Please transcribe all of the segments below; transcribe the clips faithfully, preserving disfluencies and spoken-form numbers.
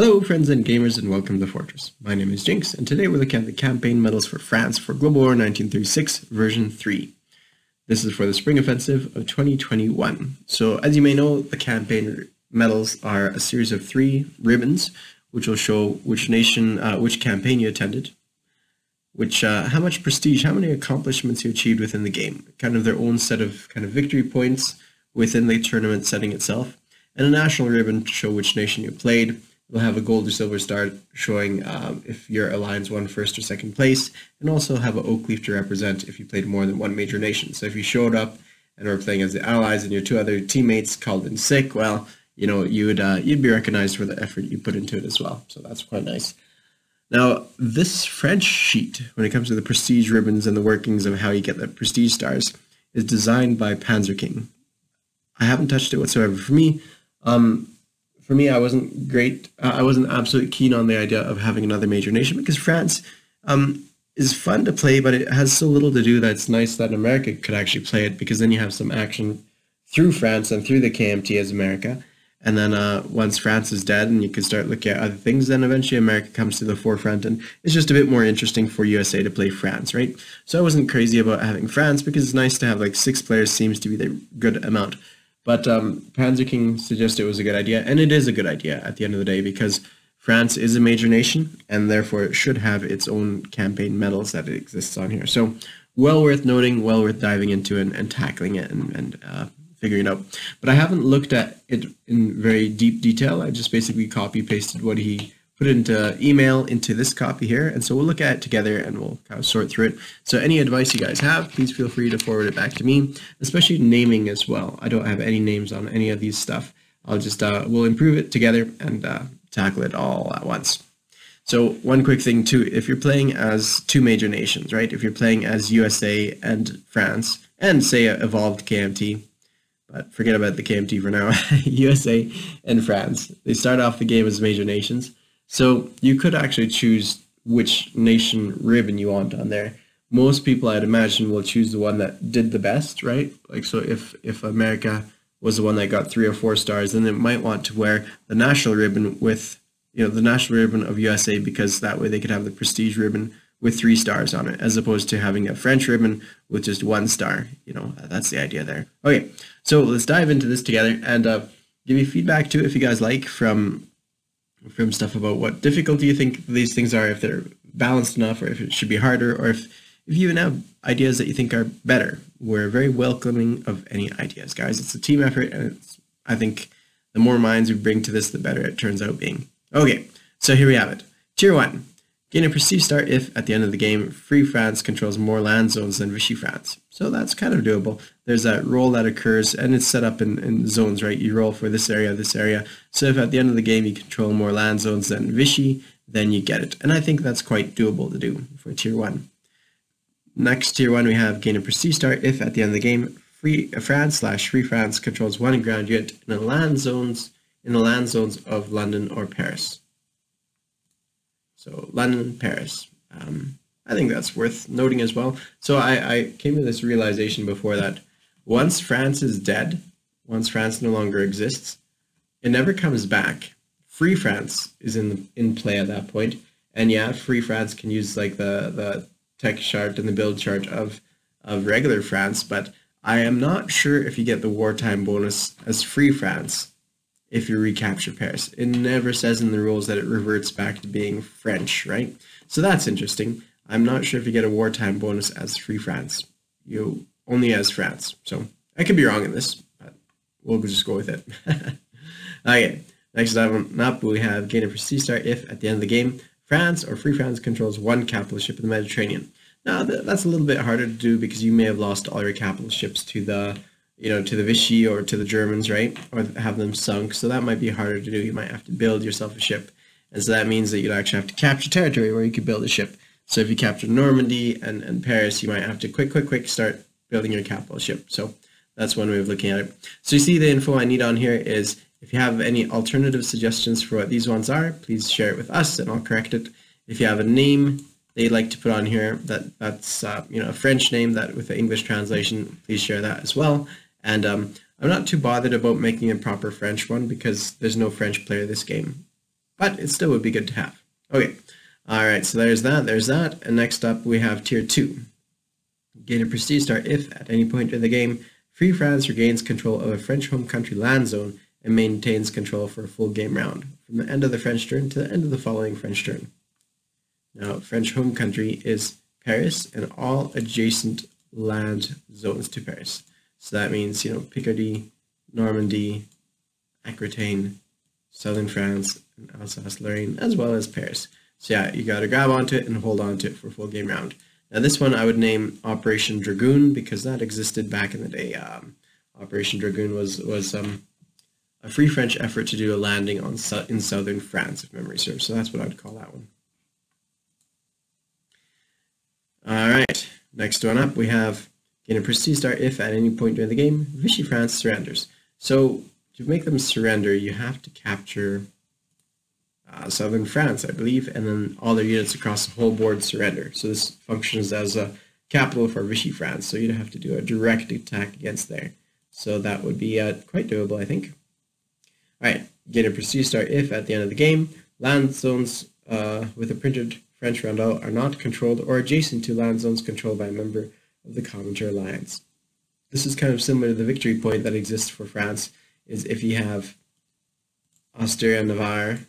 Hello friends and gamers, and welcome to Fortress. My name is Jinx, and today we're looking at the campaign medals for France for Global War nineteen thirty-six version three. This is for the Spring Offensive of twenty twenty-one. So as you may know, the campaign medals are a series of three ribbons, which will show which nation, uh, which campaign you attended, which, uh, how much prestige, how many accomplishments you achieved within the game, kind of their own set of kind of victory points within the tournament setting itself, and a national ribbon to show which nation you played. You'll have a gold or silver star showing um, if your alliance won first or second place, and also have an oak leaf to represent if you played more than one major nation. So if you showed up and were playing as the allies and your two other teammates called in sick, well, you know, you'd, uh, you'd be recognized for the effort you put into it as well. So that's quite nice. Now, this French sheet, when it comes to the prestige ribbons and the workings of how you get the prestige stars, is designed by Panzer King. I haven't touched it whatsoever. For me, um, For me, I wasn't great. Uh, I wasn't absolutely keen on the idea of having another major nation, because France um, is fun to play, but it has so little to do that it's nice that America could actually play it, because then you have some action through France and through the K M T as America. And then uh, once France is dead and you can start looking at other things, then eventually America comes to the forefront, and it's just a bit more interesting for U S A to play France, right? So I wasn't crazy about having France, because it's nice to have like six players, seems to be the good amount. But um, Panzer King suggested it was a good idea, and it is a good idea at the end of the day, because France is a major nation, and therefore it should have its own campaign medals that it exists on here. So well worth noting, well worth diving into and, and tackling it and, and uh, figuring it out. But I haven't looked at it in very deep detail. I just basically copy-pasted what he put into email into this copy here, and so we'll look at it together and we'll kind of sort through it. So any advice you guys have, please feel free to forward it back to me, especially naming as well. I don't have any names on any of these stuff. I'll just, uh, we'll improve it together and uh, tackle it all at once. So one quick thing too, if you're playing as two major nations, right? If you're playing as U S A and France, and say evolved K M T, but forget about the K M T for now, U S A and France, they start off the game as major nations. So you could actually choose which nation ribbon you want on there. Most people, I'd imagine, will choose the one that did the best, right? Like, so if, if America was the one that got three or four stars, then it might want to wear the national ribbon with, you know, the national ribbon of U S A, because that way they could have the prestige ribbon with three stars on it, as opposed to having a French ribbon with just one star. You know, that's the idea there. Okay, so let's dive into this together, and uh, give me feedback too if you guys like from... from stuff about what difficulty you think these things are, if they're balanced enough, or if it should be harder, or if, if you even have ideas that you think are better. We're very welcoming of any ideas, guys. It's a team effort, and it's, I think the more minds we bring to this, the better it turns out being. Okay, so here we have it. Tier one. Gain a prestige star if, at the end of the game, Free France controls more land zones than Vichy France. So that's kind of doable. There's that roll that occurs, and it's set up in, in zones, right? You roll for this area, this area. So if at the end of the game you control more land zones than Vichy, then you get it. And I think that's quite doable to do for Tier one. Next, Tier one, we have gain a prestige star if, at the end of the game, Free France slash Free France controls one ground unit in the land zones, in the land zones of London or Paris. So London, Paris. Um, I think that's worth noting as well. So I, I came to this realization before that once France is dead, once France no longer exists, it never comes back. Free France is in the, in play at that point, and yeah, Free France can use like the the tech chart and the build chart of of regular France, but I am not sure if you get the wartime bonus as Free France if you recapture Paris. It never says in the rules that it reverts back to being French, right? So that's interesting. I'm not sure if you get a wartime bonus as Free France. You only as France. So I could be wrong in this, but we'll just go with it. Okay, next up we have gain a prestige star if, at the end of the game, France or Free France controls one capital ship in the Mediterranean. Now that's a little bit harder to do, because you may have lost all your capital ships to the you know, to the Vichy or to the Germans, right? Or have them sunk. So that might be harder to do. You might have to build yourself a ship. And so that means that you'd actually have to capture territory where you could build a ship. So if you capture Normandy and, and Paris, you might have to quick, quick, quick start building your capital ship. So that's one way of looking at it. So you see the info I need on here is, if you have any alternative suggestions for what these ones are, please share it with us and I'll correct it. If you have a name they'd like to put on here, that, that's, uh, you know, a French name that with the English translation, please share that as well. And um, I'm not too bothered about making a proper French one, because there's no French player this game. but it still would be good to have. Okay, all right, so there's that, there's that, and next up we have tier two. Gain a prestige star if at any point in the game Free France regains control of a French home country land zone and maintains control for a full game round, from the end of the French turn to the end of the following French turn. Now, French home country is Paris and all adjacent land zones to Paris. So that means, you know, Picardy, Normandy, Aquitaine, southern France, and Alsace-Lorraine, as well as Paris. So yeah, you got to grab onto it and hold onto it for a full game round. Now this one I would name Operation Dragoon because that existed back in the day. Um, Operation Dragoon was was um, a Free French effort to do a landing on in southern France, if memory serves. So that's what I'd call that one. All right, next one up we have gain a prestige star if at any point during the game Vichy France surrenders. So to make them surrender, you have to capture Uh, southern France, I believe, and then all their units across the whole board surrender. So this functions as a capital for Vichy France, so you'd have to do a direct attack against there. So that would be uh, quite doable, I think. Alright, gain a prestige star if, at the end of the game, land zones uh, with a printed French roundel are not controlled or adjacent to land zones controlled by a member of the Comintern Alliance. This is kind of similar to the victory point that exists for France, is if you have Austria, Navarre,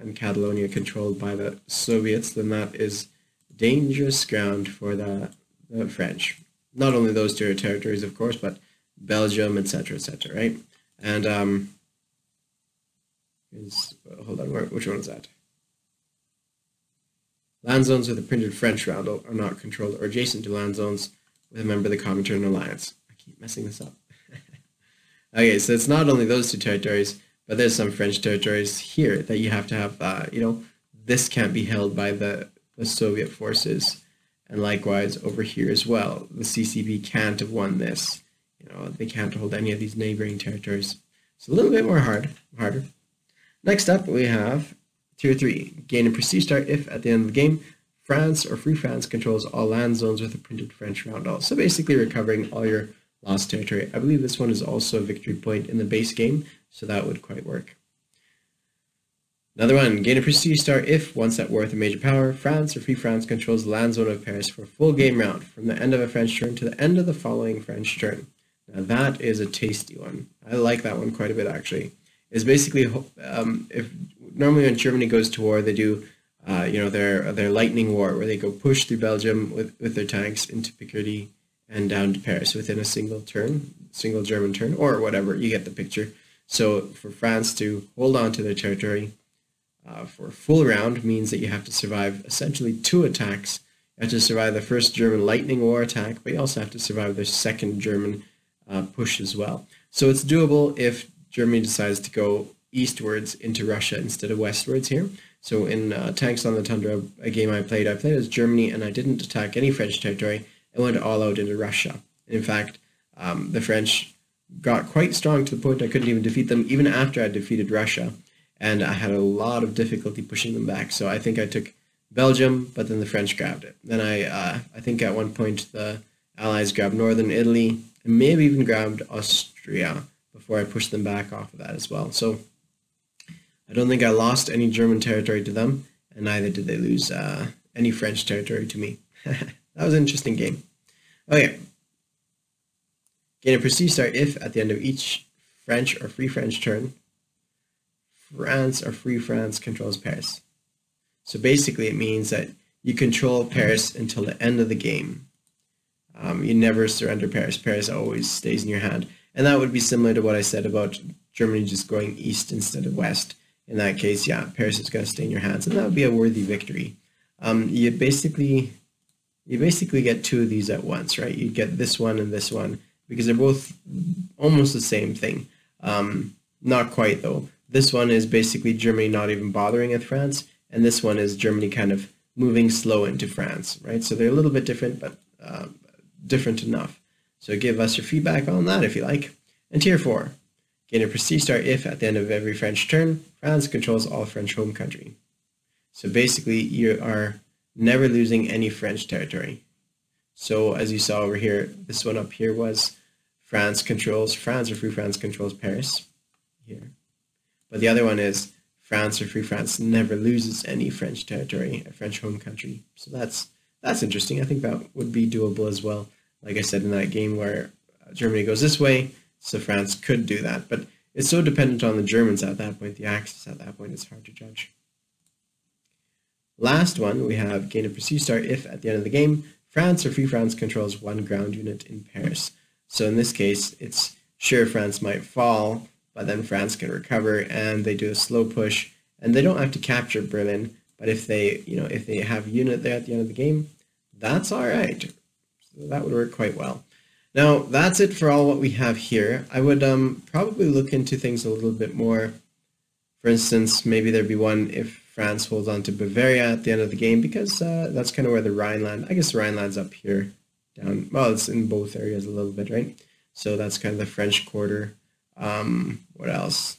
and Catalonia controlled by the Soviets, then that is dangerous ground for the, the French. Not only those two territories, of course, but Belgium, et cetera, et cetera, right? And, um, is, hold on, where, which one is that? Land zones with a printed French roundel are not controlled or adjacent to land zones with a member of the Comintern Alliance. I keep messing this up. Okay, so it's not only those two territories, but there's some French territories here that you have to have, uh, you know, this can't be held by the, the Soviet forces. And likewise over here as well, the C C P can't have won this. You know, they can't hold any of these neighboring territories. It's a little bit more hard, harder. Next up we have tier three, gain a prestige star if at the end of the game, France or Free France controls all land zones with a printed French roundel. So basically recovering all your lost territory. I believe this one is also a victory point in the base game, so that would quite work. Another one, gain a prestige star if, once at war with a major power, France or Free France controls the land zone of Paris for a full game round, from the end of a French turn to the end of the following French turn. Now that is a tasty one. I like that one quite a bit, actually. It's basically, um, if normally when Germany goes to war, they do, uh, you know, their their lightning war, where they go push through Belgium with, with their tanks into Picardy and down to Paris within a single turn, single German turn, or whatever, you get the picture. So for France to hold on to their territory uh, for a full round means that you have to survive essentially two attacks. You have to survive the first German lightning war attack, but you also have to survive the second German uh, push as well. So it's doable if Germany decides to go eastwards into Russia instead of westwards here. So in uh, Tanks on the Tundra, a game I played, I played as Germany and I didn't attack any French territory. I went all out into Russia. In fact, um, the French got quite strong to the point I couldn't even defeat them, even after I defeated Russia, and I had a lot of difficulty pushing them back. So I think I took Belgium, but then the French grabbed it. Then I, uh, I think at one point the Allies grabbed northern Italy, and maybe even grabbed Austria before I pushed them back off of that as well. So I don't think I lost any German territory to them, and neither did they lose uh, any French territory to me. That was an interesting game. Okay. Gain a prestige star if, at the end of each French or Free French turn, France or Free France controls Paris. So basically it means that you control Paris until the end of the game. Um, you never surrender Paris. Paris always stays in your hand. And that would be similar to what I said about Germany just going east instead of west. In that case, yeah, Paris is going to stay in your hands, and that would be a worthy victory. Um, you basically... You basically get two of these at once, right? You get this one and this one, because they're both almost the same thing. Um, not quite, though. This one is basically Germany not even bothering with France, and this one is Germany kind of moving slow into France, right? So they're a little bit different, but uh, different enough. So give us your feedback on that, if you like. And tier four, gain a prestige star if, at the end of every French turn, France controls all French home country. So basically, you are never losing any French territory. So as you saw over here, this one up here was France controls France or Free France controls Paris here. But the other one is France or Free France never loses any French territory, a French home country. So that's that's interesting. I think that would be doable as well. Like I said, in that game where Germany goes this way, so France could do that. But it's so dependent on the Germans at that point, the Axis at that point, it's hard to judge. Last one, we have gain a prestige star if at the end of the game, France or Free France controls one ground unit in Paris. So in this case, it's sure France might fall, but then France can recover and they do a slow push and they don't have to capture Berlin. But if they, you know, if they have a unit there at the end of the game, that's all right. So that would work quite well. Now that's it for all what we have here. I would um, probably look into things a little bit more. For instance, maybe there'd be one if France holds on to Bavaria at the end of the game, because uh, that's kind of where the Rhineland, I guess the Rhineland's up here, down, well, it's in both areas a little bit, right? So that's kind of the French quarter. Um, what else?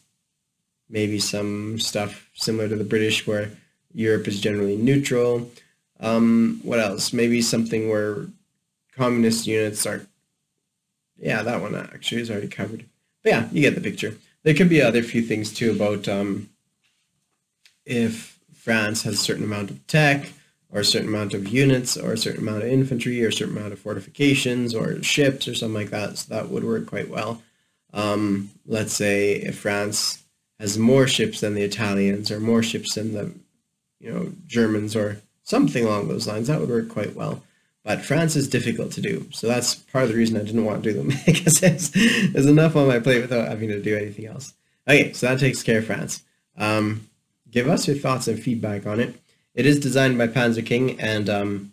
Maybe some stuff similar to the British where Europe is generally neutral. Um, what else? Maybe something where communist units are, yeah, that one actually is already covered. But yeah, you get the picture. There could be other few things too about um, if France has a certain amount of tech or a certain amount of units or a certain amount of infantry or a certain amount of fortifications or ships or something like that. So that would work quite well. Um, let's say if France has more ships than the Italians or more ships than the, you know, Germans or something along those lines, that would work quite well. But France is difficult to do, so that's part of the reason I didn't want to do them, because there's enough on my plate without having to do anything else. Okay, so that takes care of France. Um, give us your thoughts and feedback on it. It is designed by Panzer King, and um,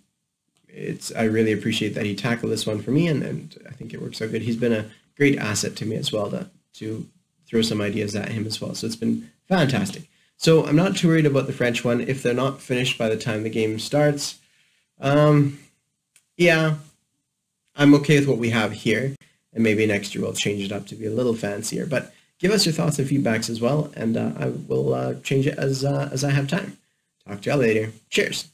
it's I really appreciate that he tackled this one for me, and, and I think it works out good. He's been a great asset to me as well to, to throw some ideas at him as well, so it's been fantastic. So I'm not too worried about the French one. If they're not finished by the time the game starts, um, yeah, I'm okay with what we have here, and maybe next year we'll change it up to be a little fancier. But give us your thoughts and feedbacks as well, and uh, I will uh, change it as, uh, as I have time. Talk to y'all later. Cheers.